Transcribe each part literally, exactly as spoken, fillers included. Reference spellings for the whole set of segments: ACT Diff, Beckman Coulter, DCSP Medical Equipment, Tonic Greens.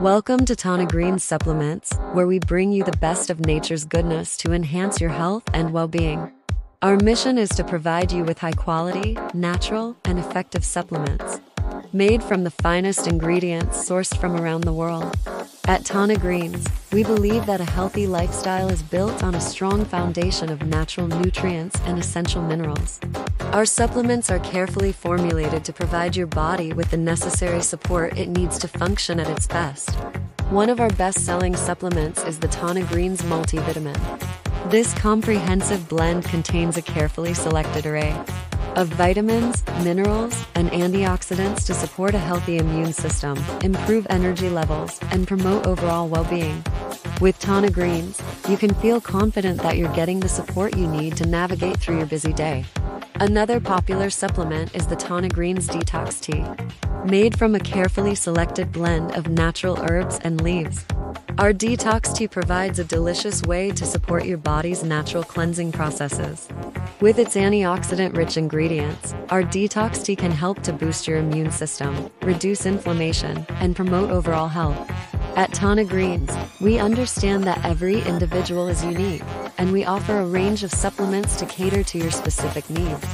Welcome to Tonic Greens Supplements, where we bring you the best of nature's goodness to enhance your health and well-being. Our mission is to provide you with high-quality, natural, and effective supplements, made from the finest ingredients sourced from around the world. At Tonic Greens, we believe that a healthy lifestyle is built on a strong foundation of natural nutrients and essential minerals. Our supplements are carefully formulated to provide your body with the necessary support it needs to function at its best. One of our best-selling supplements is the Tonic Greens multivitamin. This comprehensive blend contains a carefully selected array of vitamins, minerals, and antioxidants to support a healthy immune system, improve energy levels, and promote overall well-being. With Tonic Greens, you can feel confident that you're getting the support you need to navigate through your busy day. Another popular supplement is the Tonic Greens Detox Tea, made from a carefully selected blend of natural herbs and leaves. Our detox tea provides a delicious way to support your body's natural cleansing processes. With its antioxidant-rich ingredients, our detox tea can help to boost your immune system, reduce inflammation, and promote overall health. At Tonic Greens, we understand that every individual is unique, and we offer a range of supplements to cater to your specific needs.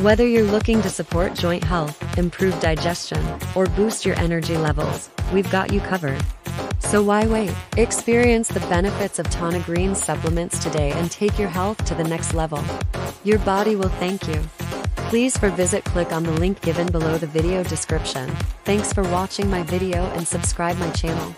Whether you're looking to support joint health, improve digestion, or boost your energy levels, we've got you covered. So why wait? Experience the benefits of Tonic Greens supplements today and take your health to the next level. Your body will thank you. Please for visit click on the link given below the video description. Thanks for watching my video and subscribe my channel.